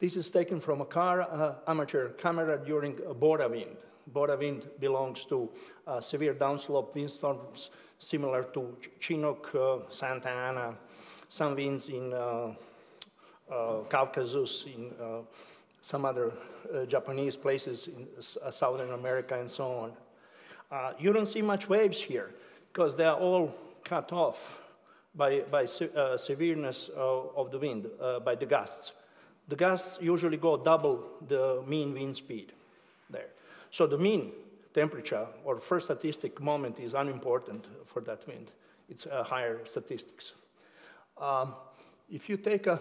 This is taken from a car amateur camera during Bora wind. Bora wind belongs to severe downslope windstorms similar to Chinook, Santa Ana, some winds in Caucasus, in some other Japanese places in Southern America and so on. You don't see much waves here because they are all cut off by severeness of the wind, by the gusts. The gusts usually go double the mean wind speed there. So the mean temperature or first statistic moment is unimportant for that wind. It's higher statistics. If you take a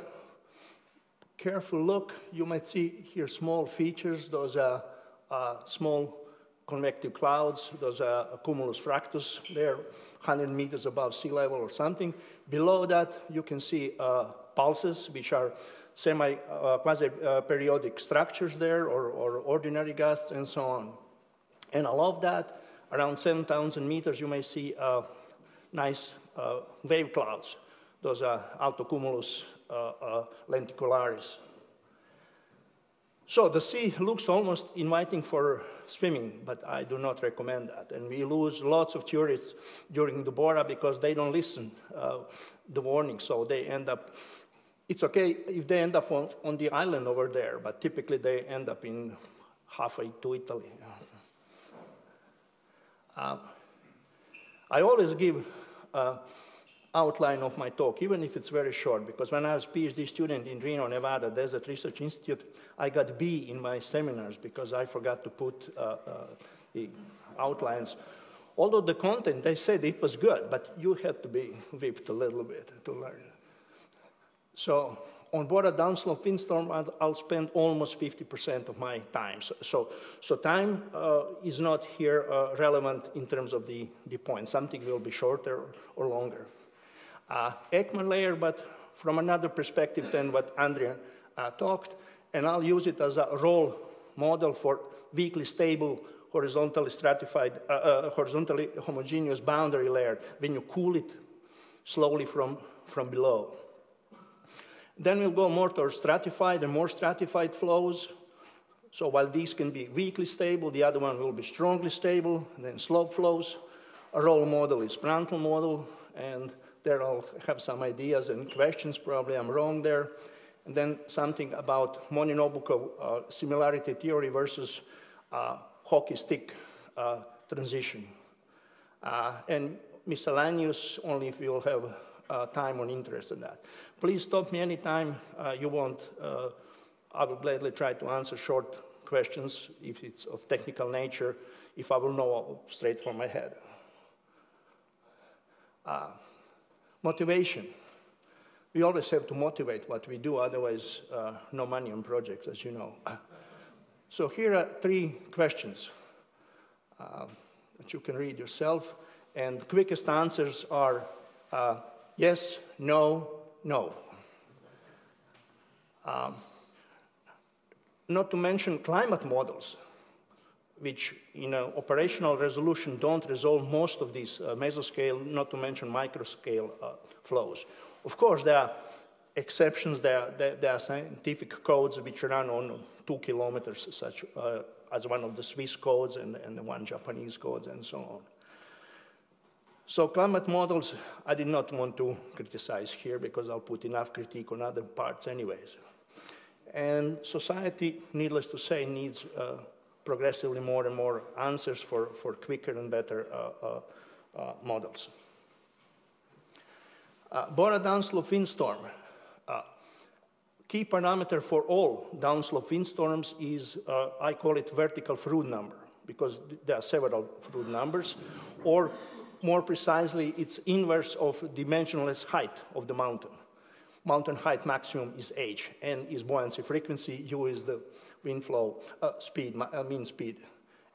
careful look, you might see here small features. Those are small convective clouds. Those are cumulus fractus. They're 100 meters above sea level or something. Below that, you can see pulses, which are quasi-periodic structures there, or ordinary gusts, and so on. And above that, around 7,000 meters, you may see nice wave clouds. Those are autocumulus lenticularis. So the sea looks almost inviting for swimming, but I do not recommend that. And we lose lots of tourists during the Bora because they don't listen the warning, so they end up. It's okay if they end up on the island over there, but typically they end up in halfway to Italy. I always give outline of my talk, even if it's very short, because when I was a PhD student in Reno, Nevada, Desert Research Institute, I got B in my seminars because I forgot to put the outlines. Although the content, they said it was good, but you had to be whipped a little bit to learn. So on board a downslope windstorm, I'll spend almost 50% of my time. So time is not here relevant in terms of the point. Something will be shorter or longer. Ekman layer, but from another perspective than what Andrea talked, and I'll use it as a role model for weakly stable, horizontally stratified, horizontally homogeneous boundary layer when you cool it slowly from below. Then we'll go more towards stratified and more stratified flows. So while these can be weakly stable, the other one will be strongly stable, and then slope flows. A role model is Prandtl model, and there I'll have some ideas and questions, probably I'm wrong there. And then something about Monin-Obukhov similarity theory versus hockey stick transition. And miscellaneous, only if we will have time or interest in that. Please stop me anytime you want. I will gladly try to answer short questions if it's of technical nature, if I will know straight from my head. Motivation. We always have to motivate what we do, otherwise no money on projects, as you know. So here are three questions that you can read yourself, and the quickest answers are yes, no, no. Not to mention climate models, which in operational resolution don't resolve most of these mesoscale, not to mention microscale flows. Of course, there are exceptions. There are scientific codes which run on 2 kilometers, such as one of the Swiss codes and one Japanese codes and so on. So climate models, I did not want to criticize here because I'll put enough critique on other parts anyways. And society, needless to say, needs progressively more and more answers for quicker and better models. Bora downslope windstorm. Key parameter for all downslope windstorms is, I call it vertical Froude number, because there are several Froude numbers, or more precisely, it's inverse of dimensionless height of the mountain. Mountain height maximum is h, n is buoyancy frequency, u is the wind flow speed, mean speed.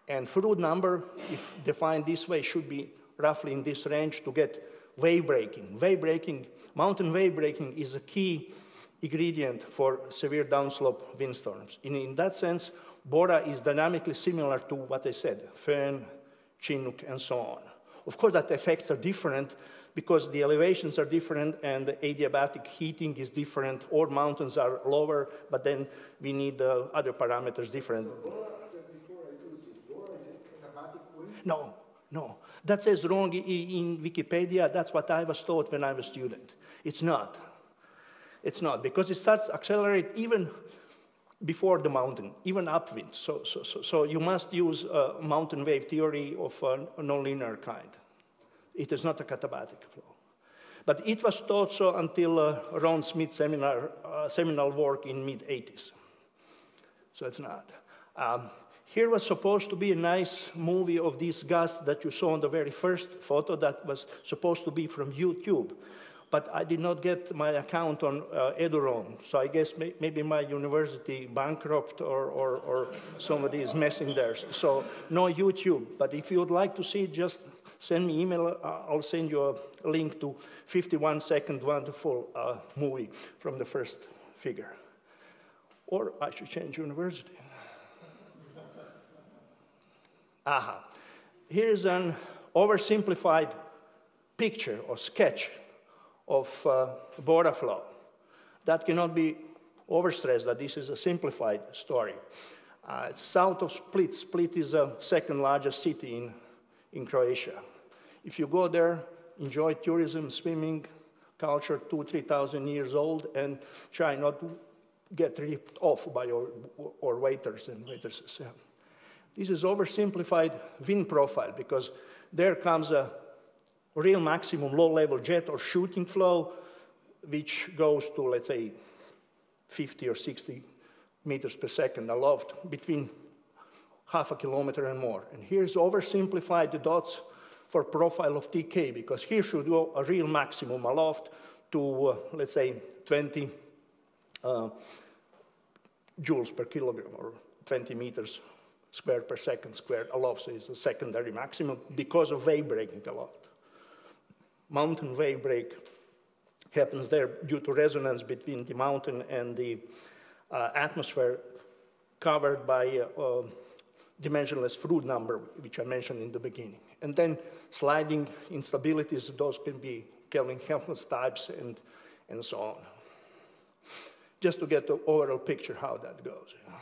And Froude number, if defined this way, should be roughly in this range to get wave breaking. Wave breaking, mountain wave breaking is a key ingredient for severe downslope windstorms. In that sense, Bora is dynamically similar to what I said, Fern, Chinook, and so on. Of course, that effects are different because the elevations are different and the adiabatic heating is different, or mountains are lower, but then we need other parameters different. So Bora, just before I do this, Bora is a katabatic wind? No, no. That says wrong in Wikipedia. That's what I was taught when I was a student. It's not. It's not, because it starts to accelerate even before the mountain, even upwind. So you must use mountain wave theory of a nonlinear kind. It is not a katabatic flow. But it was taught so until Ron Smith's seminal work in mid-80s. So it's not. Here was supposed to be a nice movie of these gusts that you saw on the very first photo that was supposed to be from YouTube. But I did not get my account on Eduron, so I guess maybe my university bankrupt or somebody is messing there. So no YouTube, but if you would like to see it, just send me email. I'll send you a link to 51-second wonderful movie from the first figure. Or I should change university. Aha. Here's an oversimplified picture or sketch of Bora flow. That cannot be overstressed that this is a simplified story. It's south of Split. Split is the second largest city in Croatia. If you go there, enjoy tourism, swimming, culture 2,000 to 3,000 years old, and try not to get ripped off by your waiters and waitresses. Yeah. This is oversimplified wind profile because there comes a real maximum low-level jet or shooting flow, which goes to, let's say, 50 or 60 meters per second aloft, between half a kilometer and more. And here's oversimplified the dots for profile of TK, because here should go a real maximum aloft to, let's say, 20 joules per kilogram, or 20 meters squared per second squared aloft, so it's a secondary maximum because of wave breaking aloft. Mountain wave break happens there due to resonance between the mountain and the atmosphere, covered by dimensionless Froude number, which I mentioned in the beginning. And then sliding instabilities, those can be Kelvin-Helmholtz types and so on. Just to get the overall picture how that goes. Yeah.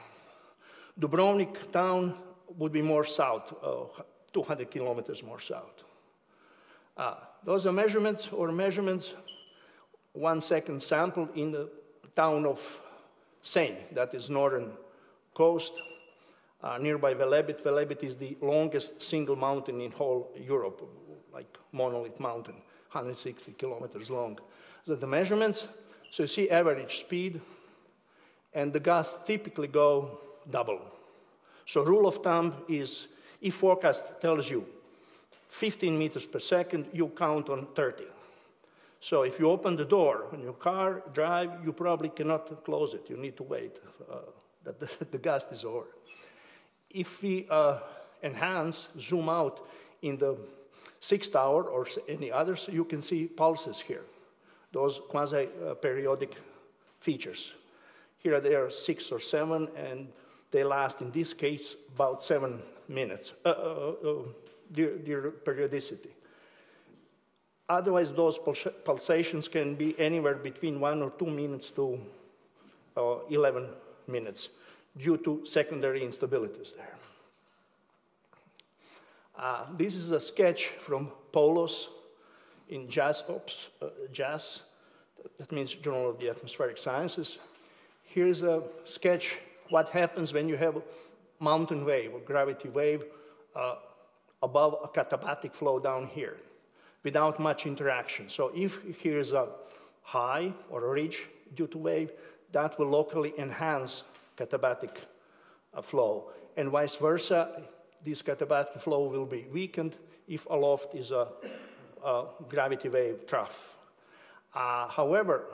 Dubrovnik town would be more south, 200 kilometers more south. Those are measurements, 1 second sampled in the town of Senj, that is northern coast, nearby Velebit. Velebit is the longest single mountain in whole Europe, like monolith mountain, 160 kilometers long. So the measurements, so you see average speed, and the gusts typically go double. So rule of thumb is, if forecast tells you 15 meters per second, you count on 30. So if you open the door in your car, drive, you probably cannot close it. You need to wait that the gust is over. If we enhance, zoom out in the sixth hour or any others, you can see pulses here, those quasi-periodic features. Here there are 6 or 7, and they last, in this case, about 7 minutes. Their periodicity. Otherwise, those pulsations can be anywhere between 1 or 2 minutes to 11 minutes due to secondary instabilities there. This is a sketch from Polos in JAS, that means Journal of the Atmospheric Sciences. Here's a sketch what happens when you have a mountain wave or gravity wave above a katabatic flow down here without much interaction. So if here's a high or a ridge due to wave, that will locally enhance katabatic flow. And vice versa, this katabatic flow will be weakened if aloft is a gravity wave trough. However,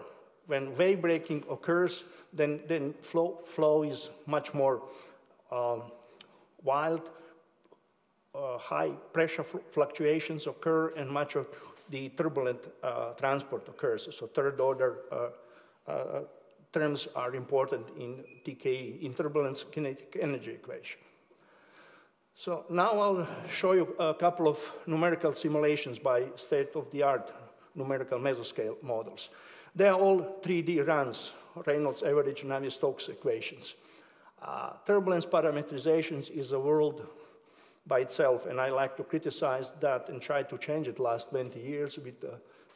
when wave breaking occurs, then flow is much more wild. High pressure fluctuations occur, and much of the turbulent transport occurs. So third-order terms are important in TKE, in turbulence kinetic energy equation. So now I'll show you a couple of numerical simulations by state-of-the-art numerical mesoscale models. They are all 3D RANS, Reynolds average Navier-Stokes equations. Turbulence parameterization is a world by itself, and I like to criticize that and try to change it last 20 years with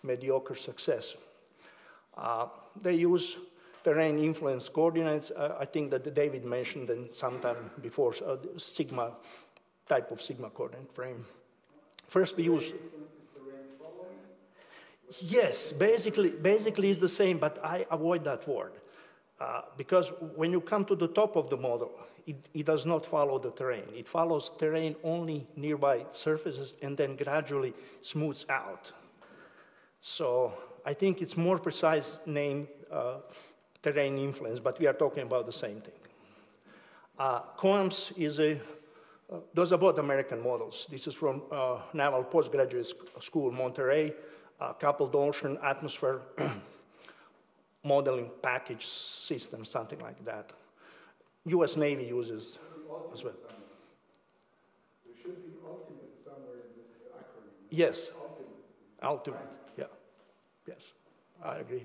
mediocre success. They use terrain influence coordinates. I think that David mentioned them sometime before, sigma, type of sigma coordinate frame. First we use... Yes, basically it's the same, but I avoid that word. Because when you come to the top of the model, it does not follow the terrain. It follows terrain only nearby surfaces and then gradually smooths out. So I think it's more precise name, terrain influence, but we are talking about the same thing. COAMS is a, those are both American models. This is from Naval Postgraduate School, Monterey, coupled ocean atmosphere modeling package system, something like that. US Navy uses as well. There should be ultimate somewhere in this acronym. Yes. Ultimate, yeah. Yes, I agree.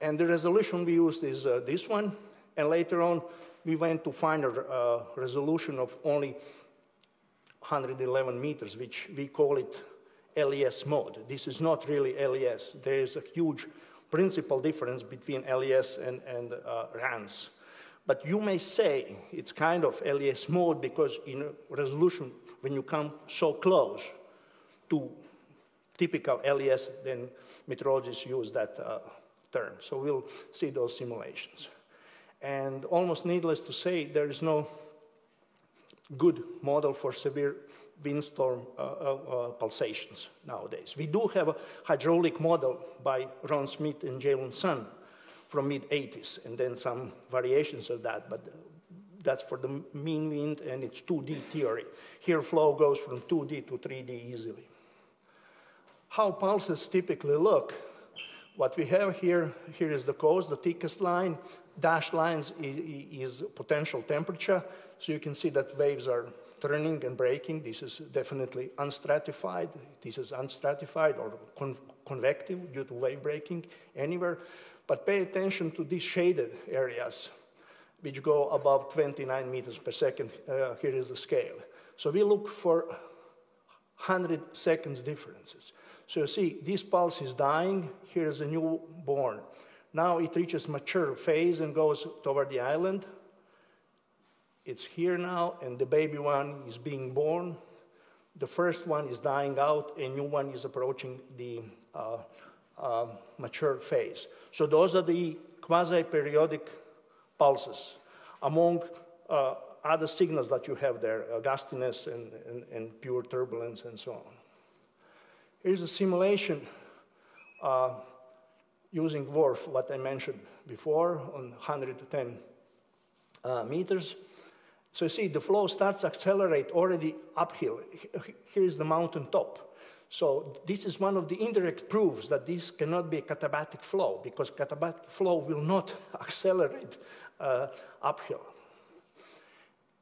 And the resolution we used is this one. And later on, we went to find a resolution of only 111 meters, which we call it LES mode. This is not really LES. There is a huge principal difference between LES and RANS. But you may say it's kind of LES mode because in resolution, when you come so close to typical LES, then meteorologists use that term. So we'll see those simulations. And almost needless to say, there is no good model for severe windstorm pulsations nowadays. We do have a hydraulic model by Ron Smith and Jalen Sun from mid-80s, and then some variations of that, but that's for the mean wind, and it's 2D theory. Here, flow goes from 2D to 3D easily. How pulses typically look? What we have here is the coast, the thickest line. Dashed lines is potential temperature, so you can see that waves are turning and breaking. This is definitely unstratified. This is unstratified or convective due to wave breaking anywhere. But pay attention to these shaded areas, which go above 29 meters per second. Here is the scale. So we look for 100 seconds differences. So you see, this pulse is dying. Here is a newborn. Now it reaches mature phase and goes toward the island. It's here now, and the baby one is being born. The first one is dying out, a new one is approaching the mature phase. So those are the quasi-periodic pulses. among other signals that you have there, gustiness and pure turbulence and so on. Here's a simulation using WRF, what I mentioned before, on 110 meters. So you see, the flow starts to accelerate already uphill. Here is the mountain top. So this is one of the indirect proofs that this cannot be a katabatic flow, because katabatic flow will not accelerate uphill.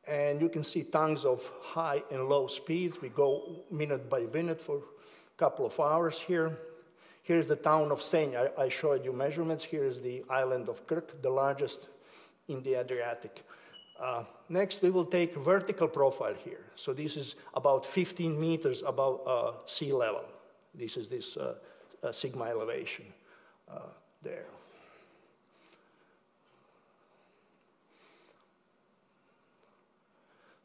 And you can see tongues of high and low speeds. We go minute by minute for a couple of hours here. Here is the town of Senj. I showed you measurements. Here is the island of Kirk, the largest in the Adriatic. Next, we will take vertical profile here. So this is about 15 meters above sea level. This is this sigma elevation there.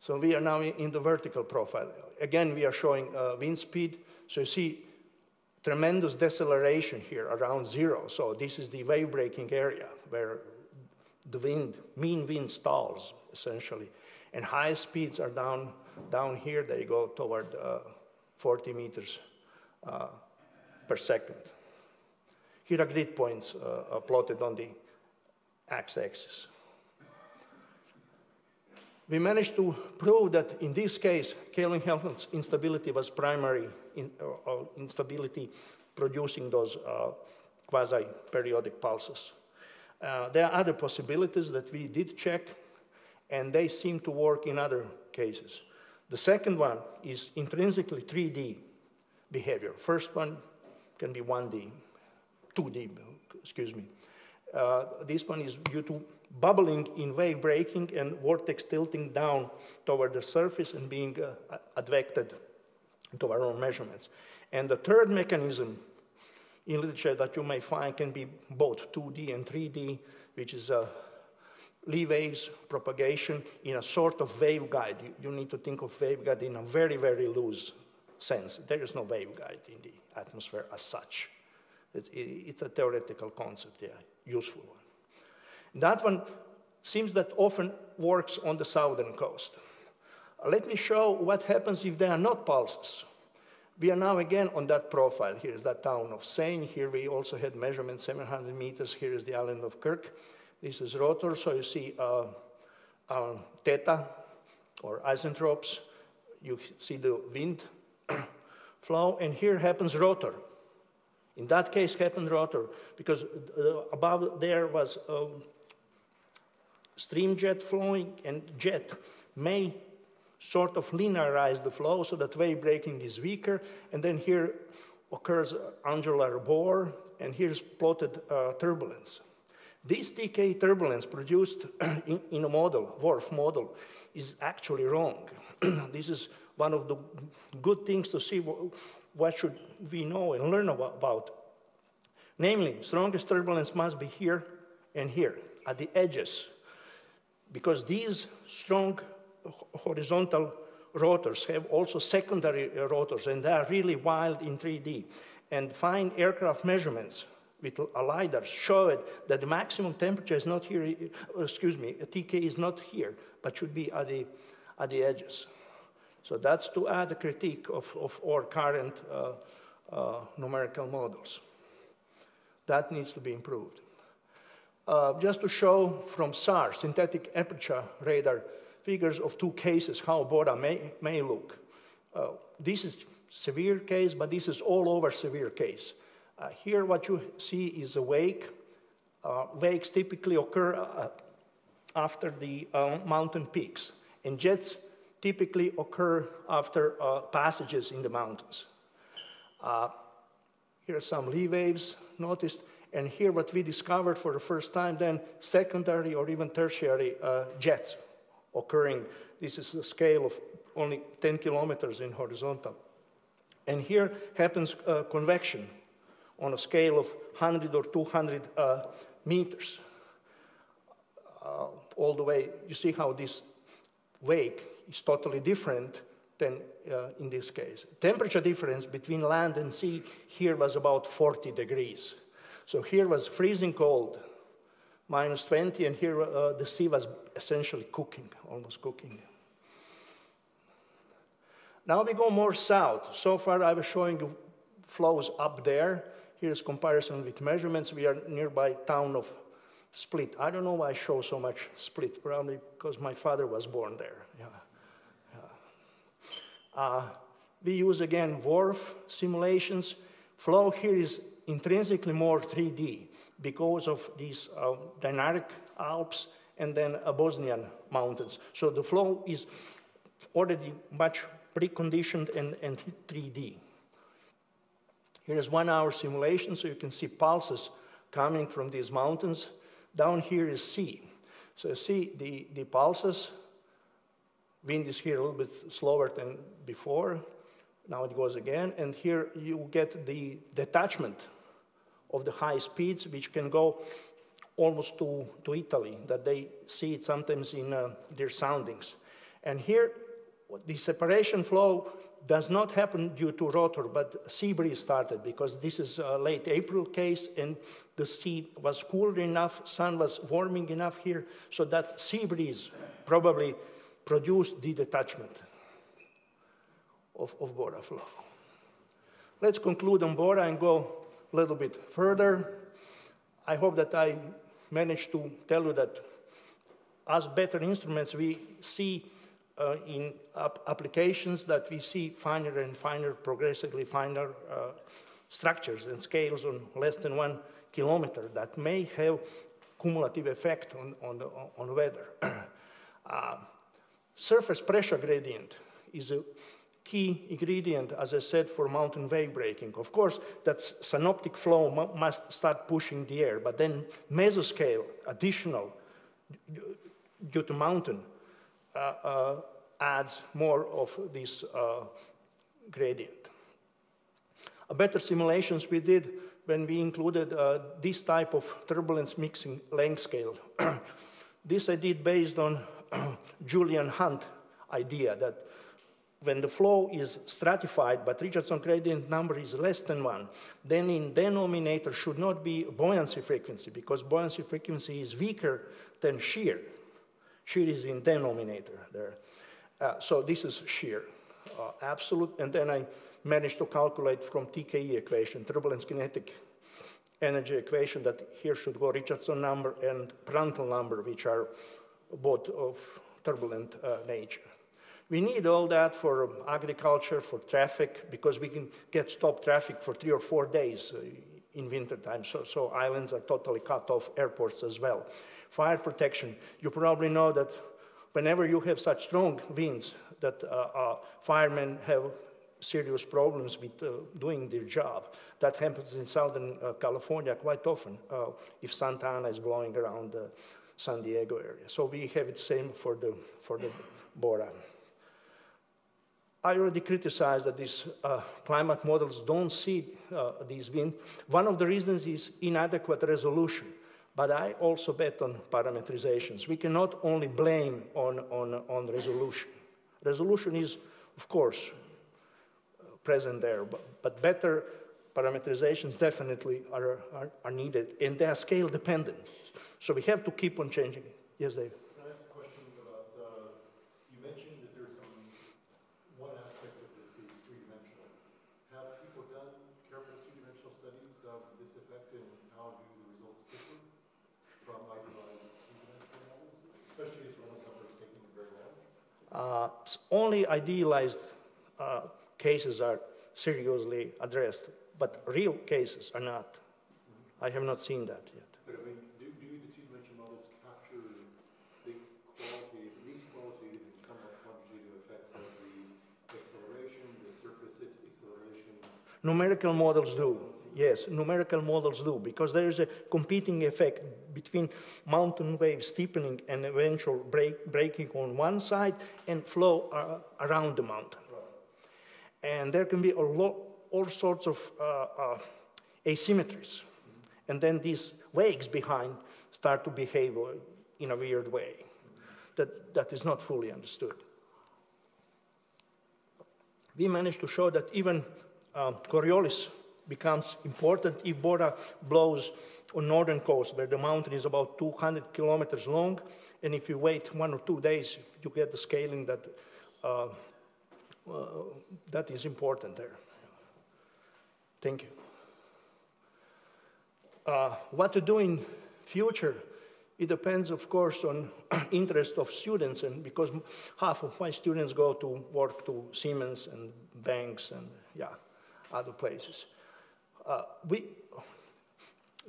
So we are now in the vertical profile. Again, we are showing wind speed. So you see tremendous deceleration here around zero. So this is the wave-breaking area where the wind, mean wind stalls, essentially. And high speeds are down here. They go toward 40 meters per second. Here are grid points plotted on the x-axis. We managed to prove that in this case, Kelvin-Helmholtz instability was primary instability producing those quasi-periodic pulses. There are other possibilities that we did check, and they seem to work in other cases. The second one is intrinsically 3D behavior. First one, can be 1D, 2D, excuse me. This one is due to bubbling in wave breaking and vortex tilting down toward the surface and being advected to our own measurements. And the third mechanism in literature that you may find can be both 2D and 3D, which is Lee waves propagation in a sort of waveguide. You need to think of waveguide in a very, very loose sense. There is no waveguide in the atmosphere as such. It's a theoretical concept, yeah, useful one. That one seems that often works on the southern coast. Let me show what happens if there are not pulses. We are now again on that profile. Here is that town of Senj. Here we also had measurements 700 meters. Here is the island of Kirk. This is rotor, so you see theta or isentropes. You see the wind flow, and here happens rotor. In that case, happened rotor, because above there was stream jet flowing, and jet may sort of linearize the flow so that wave breaking is weaker, and then here occurs angular bore, and here's plotted turbulence. This decay turbulence produced in a model, WRF model, is actually wrong. This is one of the good things to see what should we know and learn about. Namely, strongest turbulence must be here and here, at the edges, because these strong horizontal rotors have also secondary rotors, and they are really wild in 3D. And fine aircraft measurements with a LiDAR show it that the maximum temperature is not here, excuse me, TK is not here, but should be at the edges. So that's to add a critique of our current numerical models. That needs to be improved. Just to show from SAR, synthetic aperture radar, figures of two cases, how Bora may look. This is severe case, but this is all over severe case. Here what you see is a wake. Wakes typically occur after the mountain peaks, and jets typically occur after passages in the mountains. Here are some Lee waves noticed, and here what we discovered for the first time then, secondary or even tertiary jets occurring. This is a scale of only 10 kilometers in horizontal. And here happens convection on a scale of 100 or 200 meters. All the way, you see how this wake is totally different than in this case. Temperature difference between land and sea here was about 40 degrees. So here was freezing cold, minus 20, and here the sea was essentially cooking, almost cooking. Now we go more south. So far I was showing you flows up there. Here's comparison with measurements. We are nearby town of Split. I don't know why I show so much Split, probably because my father was born there. Yeah. Yeah. We use again WRF simulations. Flow here is intrinsically more 3D because of these Dinaric Alps and then Bosnian mountains. So the flow is already much preconditioned and 3D. Here is 1 hour simulation, so you can see pulses coming from these mountains. Down here is sea. So you see the pulses. Wind is here a little bit slower than before. Now it goes again. And here you get the detachment of the high speeds, which can go almost to Italy, that they see it sometimes in their soundings. And here, the separation flow does not happen due to rotor, but sea breeze started because this is a late April case and the sea was cooler enough, sun was warming enough here, so that sea breeze probably produced the detachment of Bora flow. Let's conclude on Bora and go a little bit further. I hope that I managed to tell you that as better instruments we see in applications that we see finer and finer, progressively finer structures and scales on less than 1 kilometer that may have cumulative effect on weather. Surface pressure gradient is a key ingredient, as I said, for mountain wave breaking. Of course, that synoptic flow must start pushing the air, but then mesoscale, additional, due to mountain, adds more of this gradient. A better simulations we did when we included this type of turbulence mixing length scale. This I did based on Julian Hunt idea that when the flow is stratified, but Richardson gradient number is less than 1, then in denominator should not be buoyancy frequency, because buoyancy frequency is weaker than shear. Shear is in denominator there. So this is shear, absolute. And then I managed to calculate from TKE equation, turbulence kinetic energy equation, that here should go Richardson number and Prandtl number, which are both of turbulent nature. We need all that for agriculture, for traffic, because we can get stopped traffic for 3 or 4 days in wintertime. So islands are totally cut off, airports as well. Fire protection. You probably know that whenever you have such strong winds, that firemen have serious problems with doing their job. That happens in Southern California quite often, if Santa Ana is blowing around the San Diego area. So we have it same for the Bora. I already criticized that these climate models don't see these winds. One of the reasons is inadequate resolution, but I also bet on parametrizations. We cannot only blame on resolution. Resolution is, of course, present there, but better parametrizations definitely are needed, and they are scale dependent. So we have to keep on changing. Yes, Dave? Only idealized cases are seriously addressed, but real cases are not. Mm-hmm. I have not seen that yet. But I mean, do the two-dimensional models capture the qualitative, at least qualitative and somewhat quantitative effects of the acceleration, the surface acceleration? Numerical models do. Yes, numerical models do, because there is a competing effect between mountain wave steepening and eventual breaking on one side and flow around the mountain. Right. And there can be a all sorts of asymmetries. Mm-hmm. And then these wakes behind start to behave in a weird way. Mm-hmm. That is not fully understood. We managed to show that even Coriolis becomes important if Bora blows on northern coast, where the mountain is about 200 kilometers long, and if you wait 1 or 2 days, you get the scaling that is important there. Thank you. What to do in future, it depends, of course, on interest of students, and because half of my students go to work to Siemens and banks and, yeah, other places.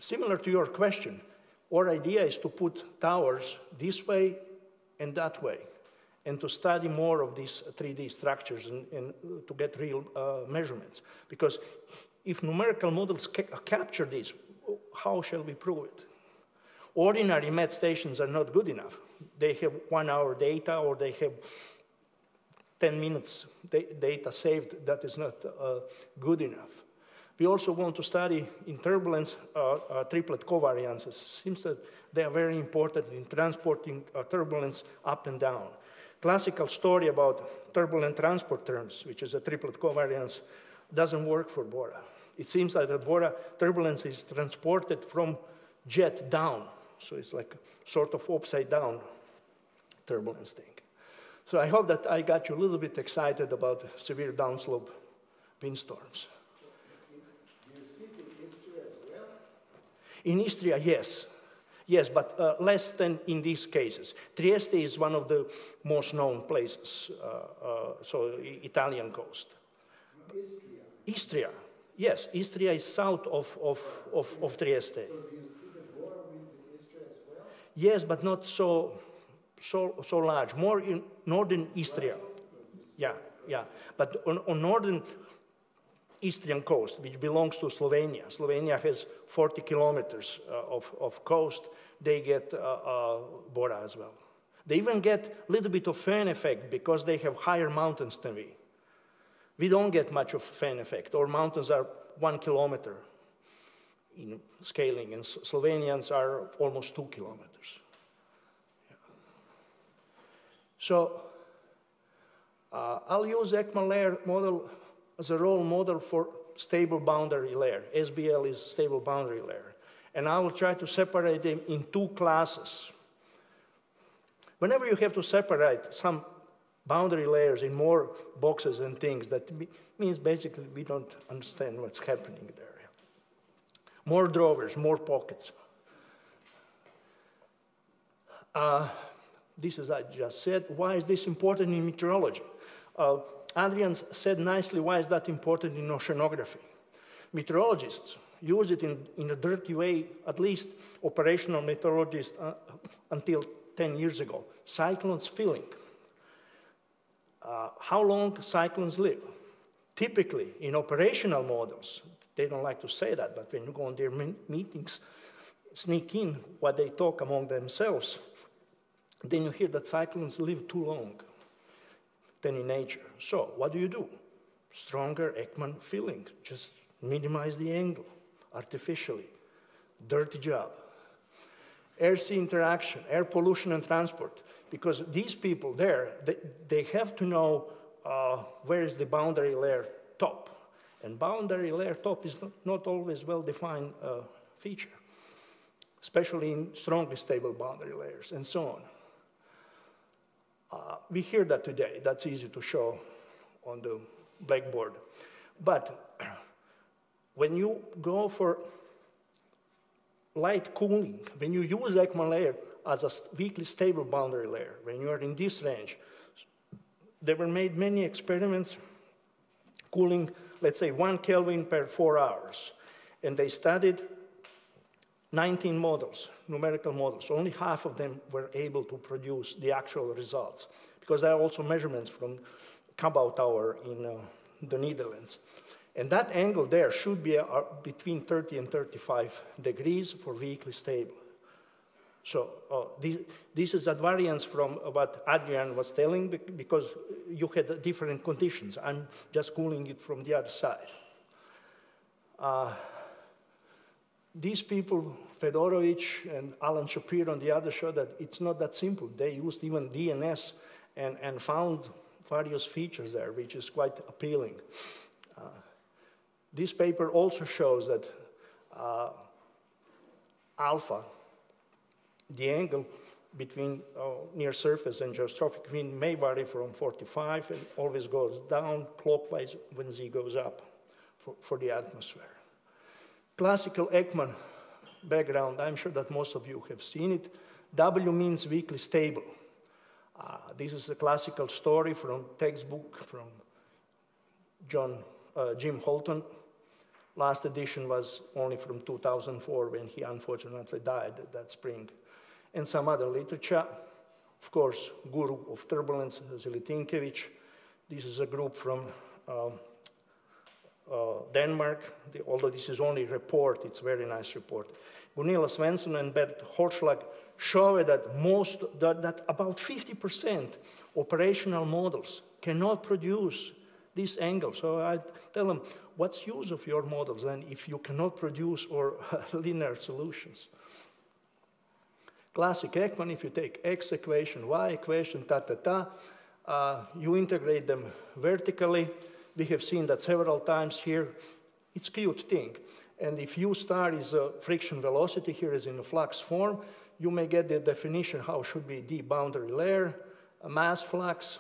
Similar to your question, our idea is to put towers this way and that way, and to study more of these 3D structures and to get real measurements. Because if numerical models capture this, how shall we prove it? Ordinary met stations are not good enough. They have 1 hour data, or they have 10 minutes data saved. That is not good enough. We also want to study in turbulence triplet covariances. It seems that they are very important in transporting turbulence up and down. Classical story about turbulent transport terms, which is a triplet covariance, doesn't work for Bora. It seems that the Bora turbulence is transported from jet down. So it's like sort of upside down turbulence thing. So I hope that I got you a little bit excited about severe downslope windstorms. In Istria, yes. Yes, but less than in these cases. Trieste is one of the most known places, so Italian coast. Istria? Istria, yes. Istria is south of Trieste. So do you see the Bora winds in Istria as well? Yes, but not so large. More in northern Istria. Yeah. yeah. But on northern Istrian coast, which belongs to Slovenia, Slovenia has 40 kilometers of coast, they get Bora as well. They even get a little bit of fan effect because they have higher mountains than we. We don't get much of fan effect. Our mountains are 1 kilometer in scaling, and Slovenians are almost 2 kilometers. Yeah. So I'll use Ekman layer model as a role model for stable boundary layer. SBL is stable boundary layer. And I will try to separate them in two classes. Whenever you have to separate some boundary layers in more boxes and things, that means basically we don't understand what's happening there. More drawers, more pockets. This is, I just said, why is this important in meteorology? Adrian said nicely, why is that important in oceanography? Meteorologists use it in a dirty way, at least operational meteorologists until 10 years ago. Cyclones filling. How long cyclones live? Typically, in operational models, they don't like to say that, but when you go on their meetings, sneak in what they talk among themselves, then you hear that cyclones live too long than in nature. So what do? Stronger Ekman filling, just minimize the angle artificially. Dirty job. Air-sea interaction, air pollution and transport, because these people there, they have to know where is the boundary layer top. And boundary layer top is not always well-defined feature, especially in strongly stable boundary layers and so on. We hear that today. That's easy to show on the blackboard. But when you go for light cooling, when you use Ekman layer as a weakly stable boundary layer, when you are in this range, there were made many experiments cooling, let's say, 1 Kelvin per 4 hours. And they studied 19 models, numerical models. Only half of them were able to produce the actual results, because there are also measurements from Cabauw Tower in the Netherlands. And that angle there should be between 30 and 35 degrees for weakly stable. So this is at variance from what Adrian was telling, because you had different conditions. I'm just cooling it from the other side. These people, Fedorovich and Alan Shapir on the other, show that it's not that simple. They used even DNS and found various features there, which is quite appealing. This paper also shows that alpha, the angle between near surface and geostrophic wind, may vary from 45 and always goes down clockwise when Z goes up for the atmosphere. Classical Ekman background, I'm sure that most of you have seen it. W means weakly stable. This is a classical story from textbook from Jim Holton. Last edition was only from 2004 when he unfortunately died that spring. And some other literature, of course, Guru of Turbulence, Zelitinkiewicz. This is a group from Denmark, although this is only a report, it's a very nice report. Gunilla Svensson and Bert Holtslag show that about 50% operational models cannot produce this angle. So I tell them, what's use of your models then if you cannot produce or linear solutions? Classic Ekman, if you take X equation, Y equation, you integrate them vertically. We have seen that several times here. It's a cute thing. And if U star is a friction velocity, here is in a flux form, you may get the definition how should be the boundary layer, a mass flux,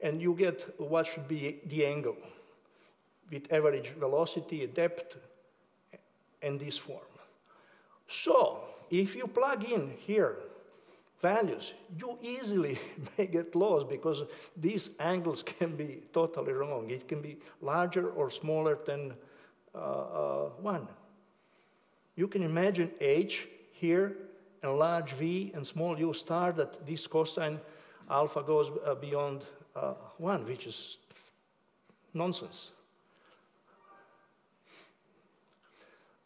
and you get what should be the angle with average velocity, depth, and this form. So, if you plug in here values, you easily may get lost because these angles can be totally wrong. It can be larger or smaller than one. You can imagine H here and large V and small U star, that this cosine alpha goes beyond one, which is nonsense.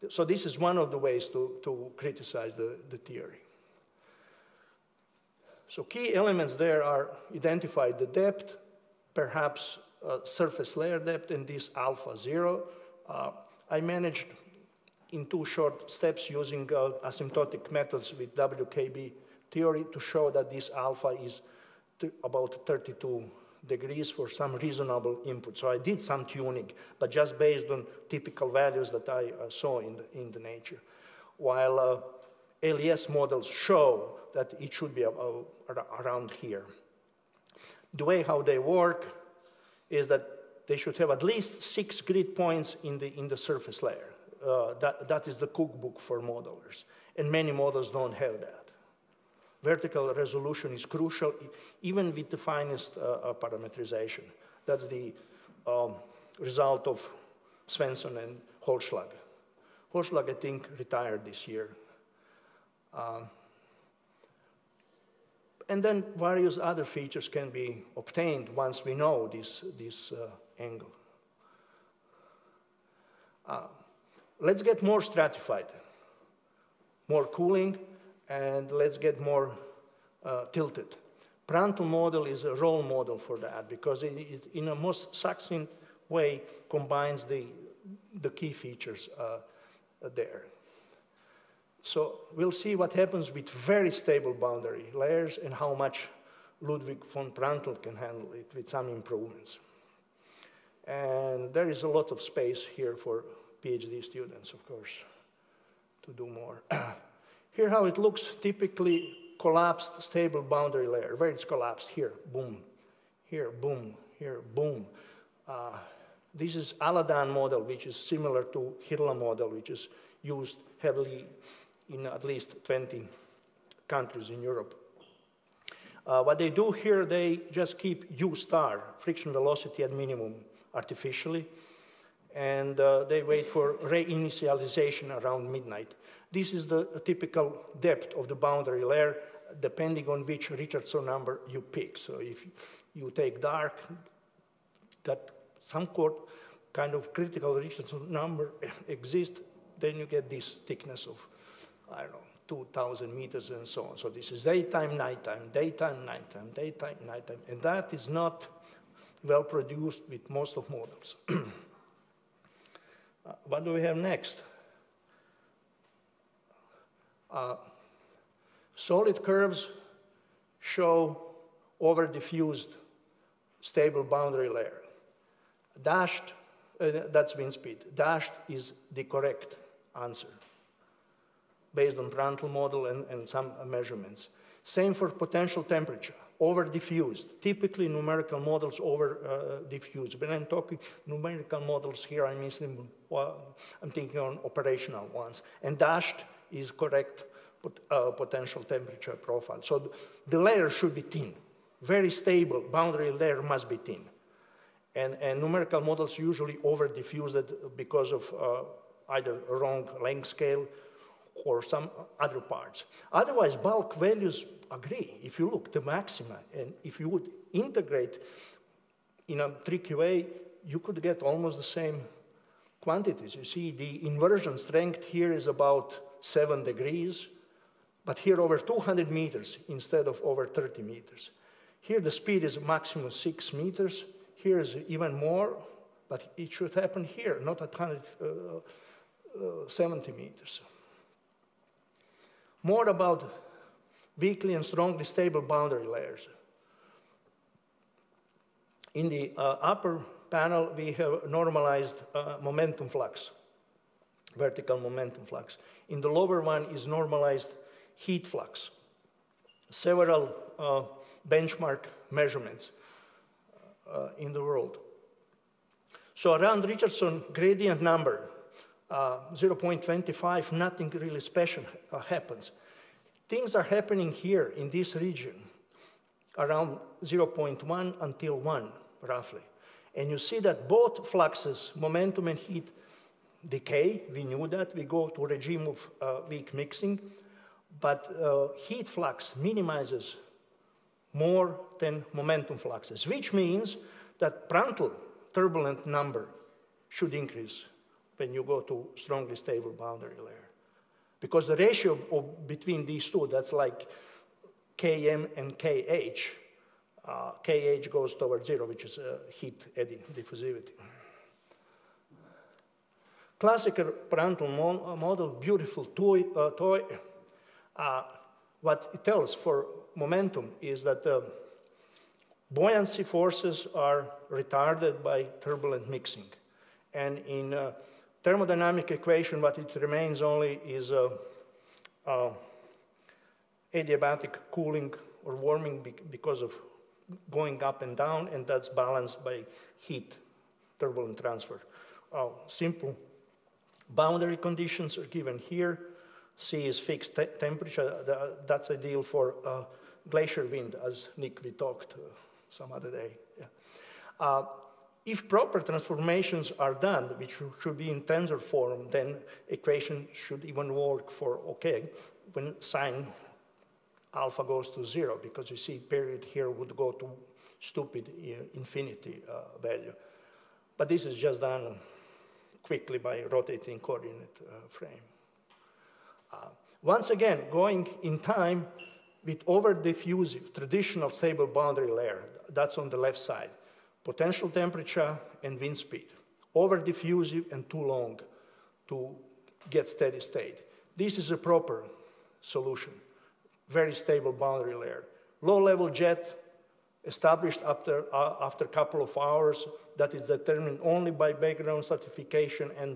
So this is one of the ways to criticize the theory. So key elements there are identify the depth, perhaps surface layer depth, and this alpha zero. I managed in two short steps using asymptotic methods with WKB theory to show that this alpha is about 32 degrees for some reasonable input. So I did some tuning, but just based on typical values that I saw in the nature. While LES models show that it should be around here. The way how they work is that they should have at least 6 grid points in the surface layer. That is the cookbook for modelers, and many models don't have that. Vertical resolution is crucial, even with the finest parametrization. That's the result of Svensson and Holtslag. Holtslag, I think, retired this year. And then various other features can be obtained once we know this angle. Let's get more stratified, more cooling, and let's get more tilted. Prandtl model is a role model for that because it in a most succinct way combines the key features there. So we'll see what happens with very stable boundary layers and how much Ludwig von Prandtl can handle it with some improvements. And there is a lot of space here for PhD students, of course, to do more. Here how it looks, typically collapsed stable boundary layer, where it's collapsed, here, boom, here, boom, here, boom. This is Aladan model, which is similar to Hirla model, which is used heavily in at least 20 countries in Europe. What they do here, they just keep U star, friction velocity at minimum, artificially, and they wait for reinitialization around midnight. This is the typical depth of the boundary layer, depending on which Richardson number you pick. So if you take dark, that some kind of critical Richardson number exists, then you get this thickness of, I don't know, 2,000 meters and so on. So this is daytime, nighttime, daytime, nighttime, daytime, nighttime. And that is not well produced with most of models. What do we have next? Solid curves show over-diffused stable boundary layer. Dashed, that's wind speed. Dashed is the correct answer based on Prandtl model and some measurements. Same for potential temperature, over-diffused. Typically numerical models over-diffused. When I'm talking numerical models here, I'm thinking on operational ones. And dashed is correct potential temperature profile. So the layer should be thin, very stable. Boundary layer must be thin. And numerical models usually over-diffused because of either wrong length scale or some other parts. Otherwise, bulk values agree. If you look, the maxima, and if you would integrate in a tricky way, you could get almost the same quantities. You see, the inversion strength here is about 7 degrees, but here over 200 meters instead of over 30 meters. Here the speed is maximum 6 meters. Here is even more, but it should happen here, not at 170 meters. More about weakly and strongly stable boundary layers. In the upper panel, we have normalized momentum flux. Vertical momentum flux. In the lower one is normalized heat flux. Several benchmark measurements in the world. So around Richardson gradient number, 0.25, nothing really special happens. Things are happening here in this region, around 0.1 until 1, roughly. And you see that both fluxes, momentum and heat, decay, we knew that, we go to a regime of weak mixing, but heat flux minimizes more than momentum fluxes, which means that Prandtl turbulent number should increase when you go to strongly stable boundary layer. Because the ratio of between these two, that's like Km and Kh. Kh goes towards zero, which is heat eddy diffusivity. Classical Prandtl model, beautiful toy. What it tells for momentum is that buoyancy forces are retarded by turbulent mixing. And in thermodynamic equation, what it remains only is adiabatic cooling or warming because of going up and down, and that's balanced by heat, turbulent transfer. Simple boundary conditions are given here. C is fixed temperature. That's ideal for glacier wind, as Nick, we talked some other day. Yeah. If proper transformations are done, which should be in tensor form, then equation should even work for OK when sine alpha goes to zero, because you see period here would go to stupid infinity value. But this is just done quickly by rotating coordinate frame. Once again, going in time with over-diffusive, traditional stable boundary layer, that's on the left side. Potential temperature and wind speed. Over-diffusive and too long to get steady state. This is a proper solution. Very stable boundary layer. Low-level jet established after a couple of hours, that is determined only by background stratification and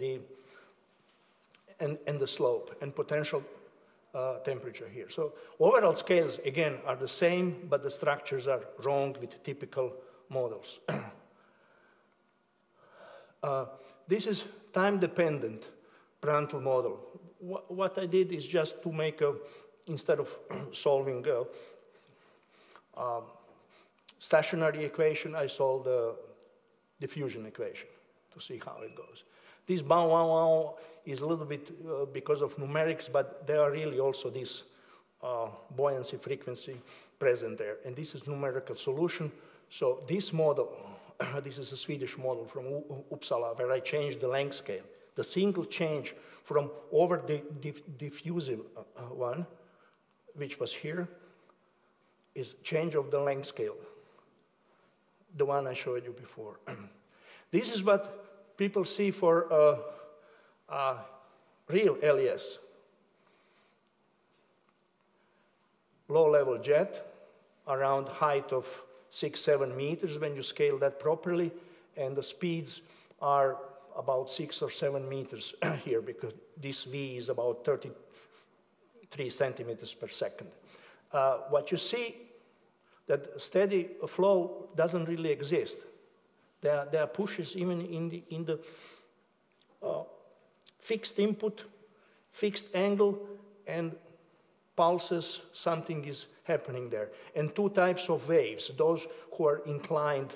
the slope and potential temperature here. So overall scales, again, are the same, but the structures are wrong with typical models. This is time-dependent Prandtl model. What I did is just to make a, instead of solving stationary equation, I solved the diffusion equation to see how it goes. This bow wow wow is a little bit because of numerics, but there are really also this buoyancy frequency present there. And this is numerical solution. So this model, this is a Swedish model from Uppsala, where I changed the length scale. The single change from over the diffusive one, which was here, is change of the length scale, the one I showed you before. This is what people see for real LES. Low-level jet around height of 6-7 meters when you scale that properly, and the speeds are about 6 or 7 meters here, because this V is about 33 centimeters per second. What you see, that steady flow doesn't really exist. There are pushes even in the fixed input, fixed angle, and pulses, something is happening there. And two types of waves, those who are inclined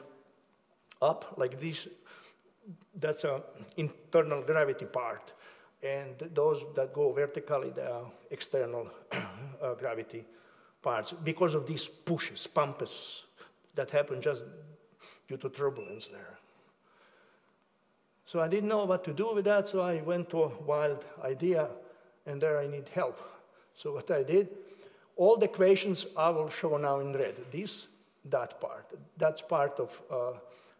up, like this, that's an internal gravity part. And those that go vertically, they are external gravity parts, because of these pushes, pumps that happen just due to turbulence there. So I didn't know what to do with that, so I went to a wild idea, and there I need help. So what I did, all the equations I will show now in red. This, that part, that's part of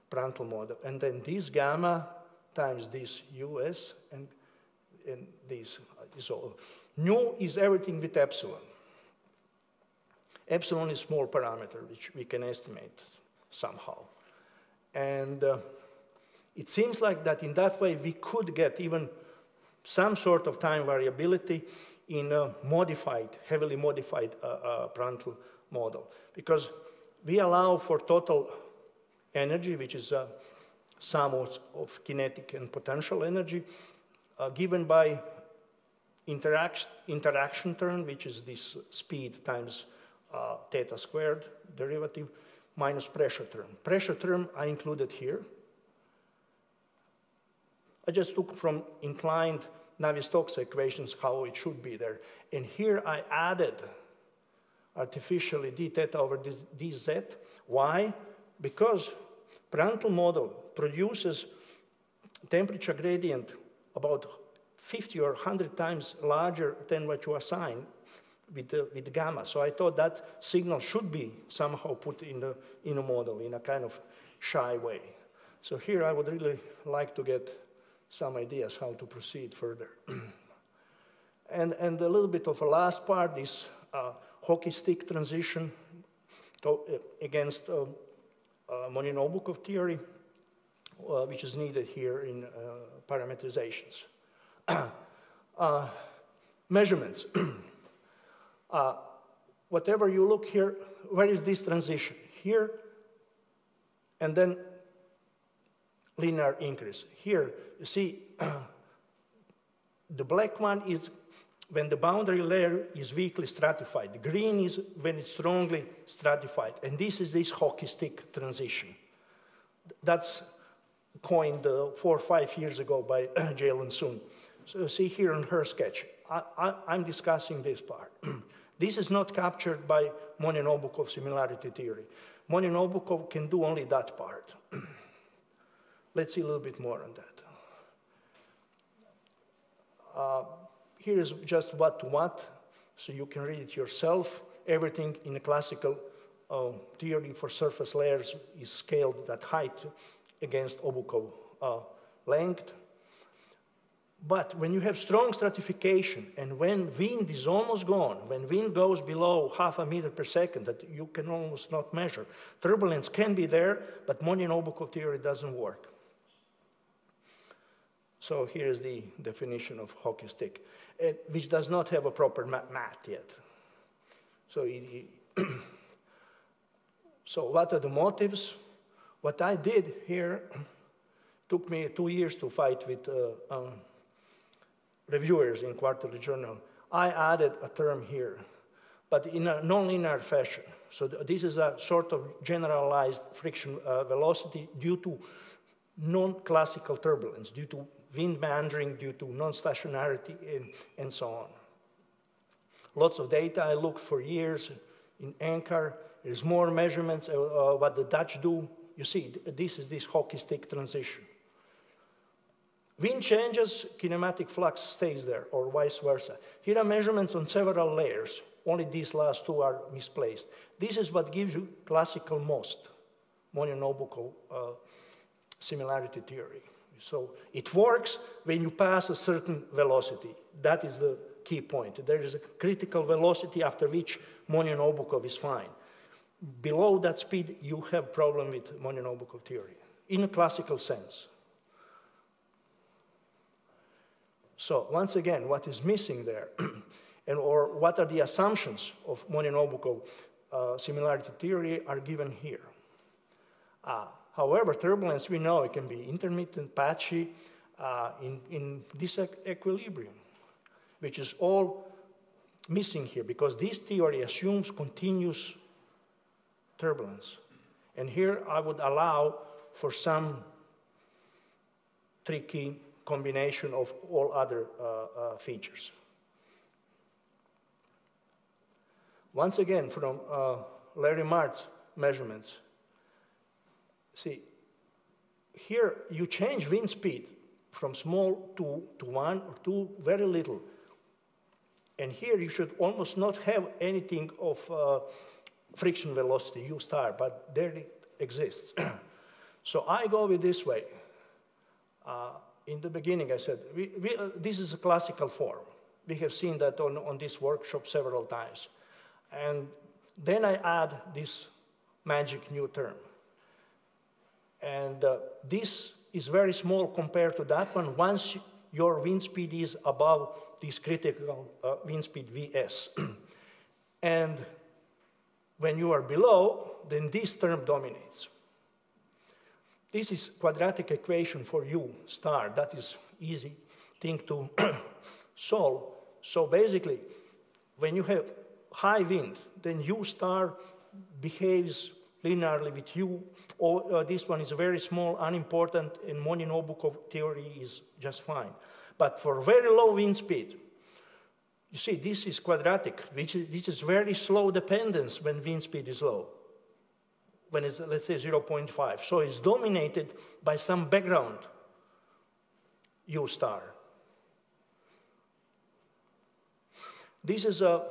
Prandtl model. And then this gamma times this US, and this is all. Nu is everything with epsilon. Epsilon is small parameter, which we can estimate somehow. And it seems like that in that way, we could get even some sort of time variability in a modified, heavily modified Prandtl model, because we allow for total energy, which is a sum of kinetic and potential energy, given by interaction term, which is this speed times theta squared derivative, minus pressure term. Pressure term I included here. I just took from inclined Navier-Stokes equations how it should be there. And here I added artificially d theta over dz. Why? Because Prandtl model produces temperature gradient about 50 or 100 times larger than what you assign with gamma. So I thought that signal should be somehow put in a model in a kind of shy way. So here I would really like to get some ideas how to proceed further. and a little bit of a last part, this hockey stick transition against Monin-Obukhov theory, which is needed here in parametrizations. Measurements. Whatever you look here, where is this transition? Here, and then linear increase. Here, you see the black one is when the boundary layer is weakly stratified. The green is when it's strongly stratified. And this is this hockey stick transition. That's coined 4 or 5 years ago by Jalen Sun. So you see here in her sketch, I'm discussing this part. This is not captured by Monin-Obukhov similarity theory. Monin-Obukhov can do only that part. Let's see a little bit more on that. Here is just what to what, so you can read it yourself. Everything in the classical theory for surface layers is scaled at height against Obukhov length. But when you have strong stratification and when wind is almost gone, when wind goes below 0.5 meters per second that you can almost not measure, turbulence can be there, but Monin-Obukhov theory doesn't work. So here's the definition of hockey stick, which does not have a proper mat yet. So, so what are the motives? What I did here took me 2 years to fight with reviewers in Quarterly Journal. I added a term here, but in a nonlinear fashion. So this is a sort of generalized friction velocity due to non-classical turbulence, due to wind meandering, due to non-stationarity, and so on. Lots of data I looked for years in Ankara. There's more measurements what the Dutch do. You see, this is this hockey stick transition. Wind changes, kinematic flux stays there, or vice versa. Here are measurements on several layers. Only these last two are misplaced. This is what gives you classical most Monin-Obukhov similarity theory. So it works when you pass a certain velocity. That is the key point. There is a critical velocity after which Monin-Obukhov is fine. Below that speed, you have problem with Monin-Obukhov theory in a classical sense. So once again, what is missing there? or what are the assumptions of Monin-Obukhov similarity theory are given here. However, turbulence, we know it can be intermittent, patchy, in disequilibrium, which is all missing here because this theory assumes continuous turbulence. And here I would allow for some tricky combination of all other features. Once again, from Larry Mart's measurements, see, here you change wind speed from small to one or two, very little. And here you should almost not have anything of friction velocity, U star, but there it exists. So I go with this way. In the beginning, I said, this is a classical form. We have seen that on this workshop several times. And then I add this magic new term. And this is very small compared to that one once your wind speed is above this critical wind speed Vs. And when you are below, then this term dominates. This is quadratic equation for U star. That is easy thing to solve. So basically, when you have high wind, then U star behaves linearly with U. Or, this one is very small, unimportant, and Monin-Obukhov theory is just fine. But for very low wind speed, you see, this is quadratic, which is very slow dependence when wind speed is low. when it's, let's say, 0.5. So it's dominated by some background U star. This is a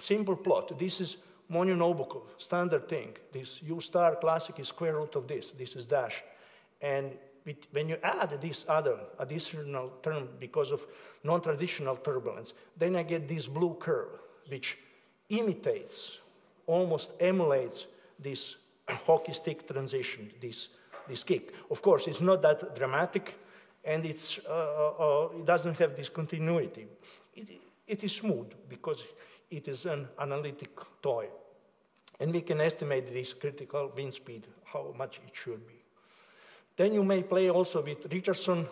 simple plot. This is Monin-Obukhov, standard thing. This U star classic is square root of this. This is dash. And when you add this other additional term because of non-traditional turbulence, then I get this blue curve, which imitates, almost emulates this hockey stick transition, this kick. Of course, it's not that dramatic, and it's, it doesn't have this continuity. It is smooth because it is an analytic toy. And we can estimate this critical wind speed, how much it should be. Then you may play also with Richardson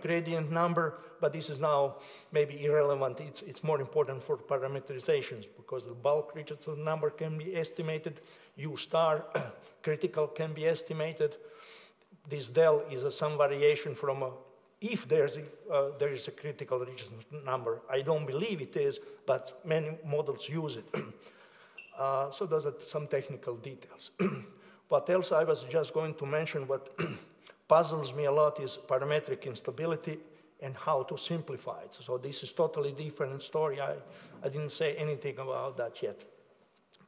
gradient number, but this is now maybe irrelevant. It's more important for parameterizations because the bulk Richardson number can be estimated. U star critical can be estimated. This del is some variation from a if there is a critical Richardson number. I don't believe it is, but many models use it. So those are some technical details. What else I was just going to mention, what puzzles me a lot is parametric instability and how to simplify it. So this is totally different story. I didn't say anything about that yet.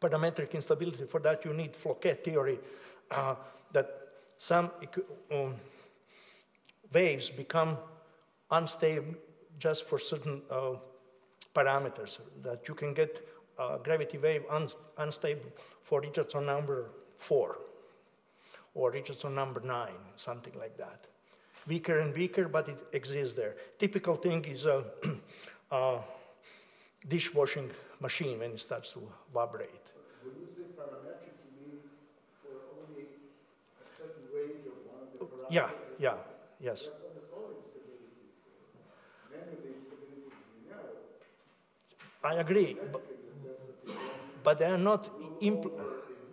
Parametric instability, for that you need Floquet theory, that some waves become unstable just for certain parameters, that you can get gravity wave unstable for Richardson number 4 or Richardson number 9, something like that. Weaker and weaker, but it exists there. Typical thing is a, dishwashing machine when it starts to vibrate. When you say parametric, you mean for only a certain range of one of the parameters? Yeah, yeah. Yes. That's almost all instabilities. Many of the instabilities we know. I agree, but they are not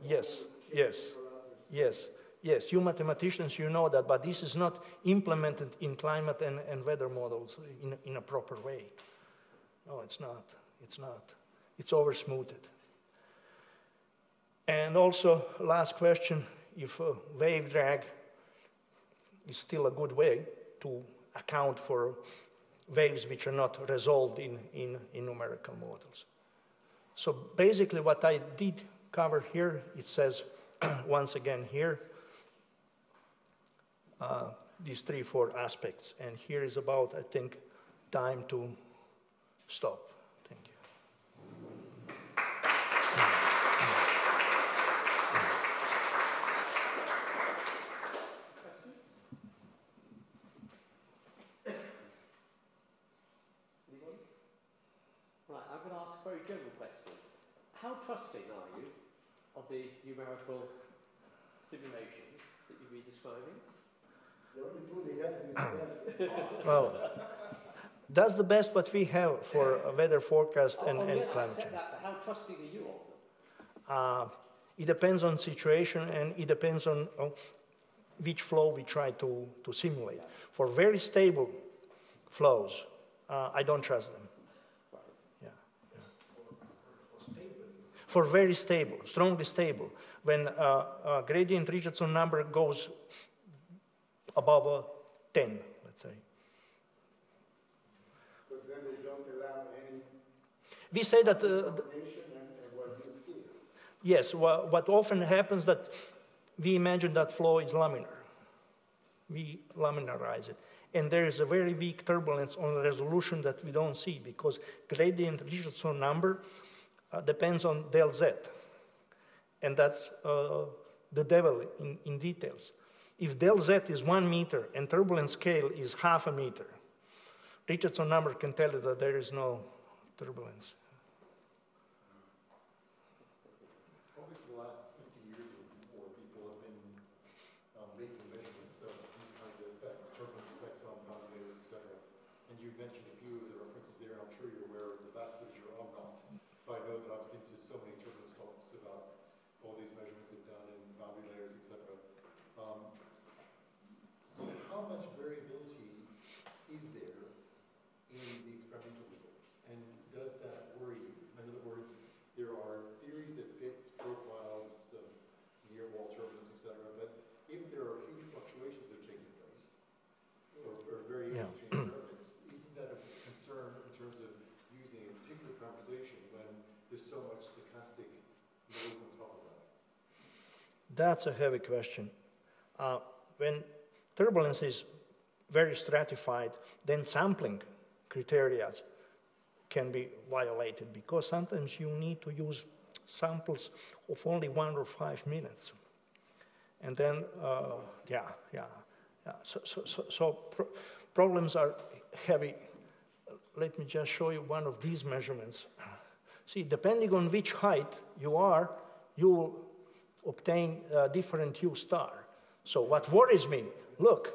yes, yes, yes, yes. You mathematicians, you know that, but this is not implemented in climate and weather models in a proper way. No, it's not. It's not. It's over-smoothed. And also, last question, if wave drag is still a good way to account for waves which are not resolved in numerical models. So basically what I did cover here, it says once again here, these 3-4 aspects. And here is about, I think, time to stop. How trusting are you of the numerical simulations that you've been describing? It's the only tool he has in his Well, that's the best what we have for weather forecast and climate change. That, how trusting are you of them? It depends on situation and it depends on which flow we try to simulate. Yeah. For very stable flows, I don't trust them. For very stable, strongly stable. When gradient Richardson number goes above 10, let's say. Because then they don't allow any... We say that... what you see. Yes, what often happens that we imagine that flow is laminar. We laminarize it. And there is a very weak turbulence on the resolution that we don't see because gradient Richardson number depends on del Z, and that's the devil in details. If del Z is 1 meter and turbulence scale is 0.5 meter, Richardson number can tell you that there is no turbulence. Probably for the last 50 years or more, people have been making measurements of these kinds of effects, turbulence effects on waves, etc. And you mentioned a few of the references there. I'm sure you're aware of the vast literature. I'm not. But I know that I've been to so many turbulence talks about all these measurements they've done in boundary layers, etc. How much variability is there in the experimental results? And does that worry you? In other words, there are theories that fit profiles of near wall turbulence, That's a heavy question. When turbulence is very stratified, then sampling criteria can be violated because sometimes you need to use samples of only 1 or 5 minutes. And then, so problems are heavy. Let me just show you one of these measurements. See, depending on which height you are, you will obtain a different U star. So what worries me, look,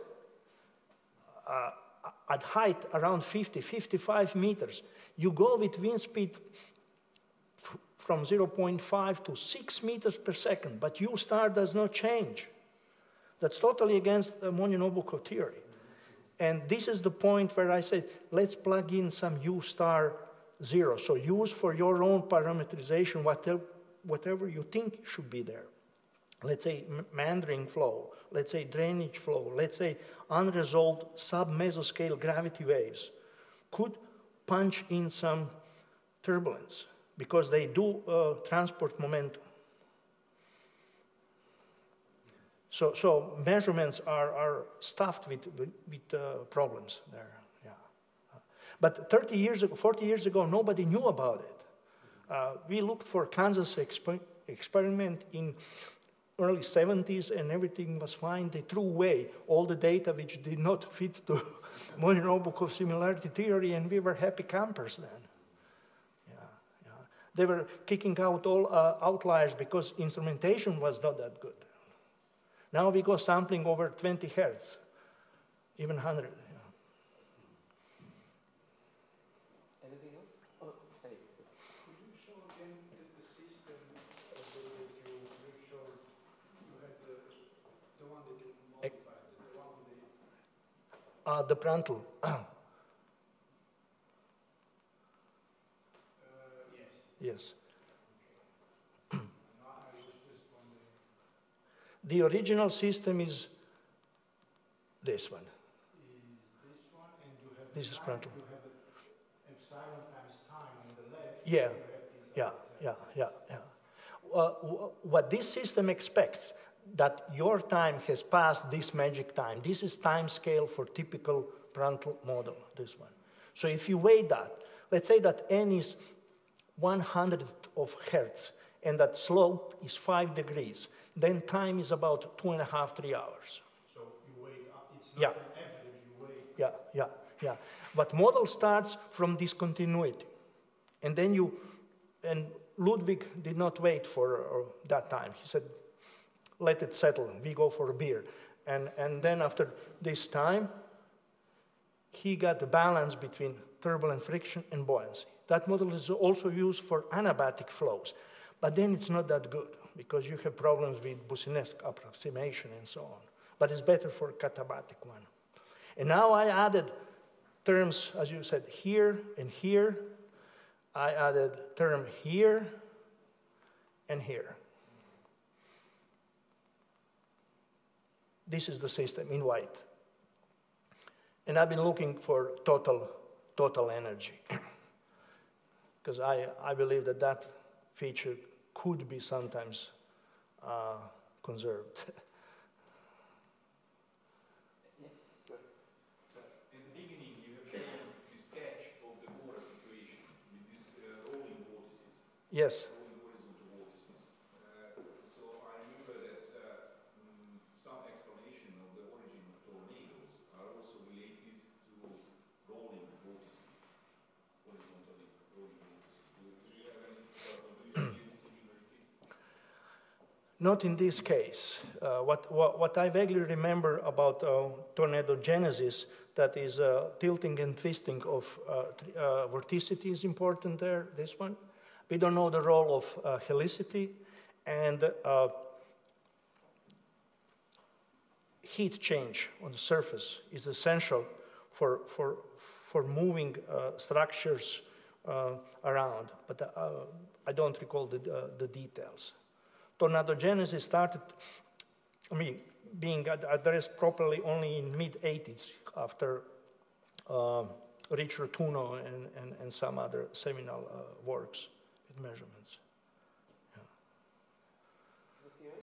at height around 50, 55 meters, you go with wind speed from 0.5 to 6 meters per second, but U star does not change. That's totally against the Monin-Obukhov theory. And this is the point where I said, let's plug in some U star zero. So use for your own parameterization whatever you think should be there. Let's say meandering flow, let's say drainage flow, let's say unresolved sub-mesoscale gravity waves could punch in some turbulence because they do transport momentum. So measurements are stuffed with problems there, yeah. But 30 years ago, 40 years ago, nobody knew about it. We looked for Kansas experiment in early 70s, and everything was fine. They threw away all the data which did not fit the Monin-Obukhov similarity theory, and we were happy campers then. They were kicking out all outliers because instrumentation was not that good. Now we go sampling over 20 hertz, even 100. The Prandtl. Yes. The original system is this one. And you have this is Prandtl. You have epsilon times time on the left. What this system expects, that your time has passed this magic time. This is time scale for typical Prandtl model, this one. So if you weigh that, let's say that n is 1/100 of hertz and that slope is 5 degrees, then time is about 2.5 to 3 hours. So you weigh up, it's not an average, you weigh. But model starts from discontinuity. And then you, and Ludwig did not wait for that time. He said, let it settle, we go for a beer. And then after this time, he got the balance between turbulent friction and buoyancy. That model is also used for anabatic flows, but then it's not that good because you have problems with Boussinesq approximation and so on, but it's better for katabatic one. And now I added terms, as you said, here and here. I added term here and here. This is the system in white. And I've been looking for total energy because I believe that that feature could be sometimes conserved. Yes. So in the beginning, you have shown the sketch of the Bora situation with these rolling vortices. Yes. Not in this case. What I vaguely remember about tornado genesis, that is tilting and twisting of vorticity is important there, this one. We don't know the role of helicity and heat change on the surface is essential for moving structures around, but I don't recall the details. Tornadogenesis started, being addressed properly only in mid-80s after Richard Tuno and some other seminal works with measurements.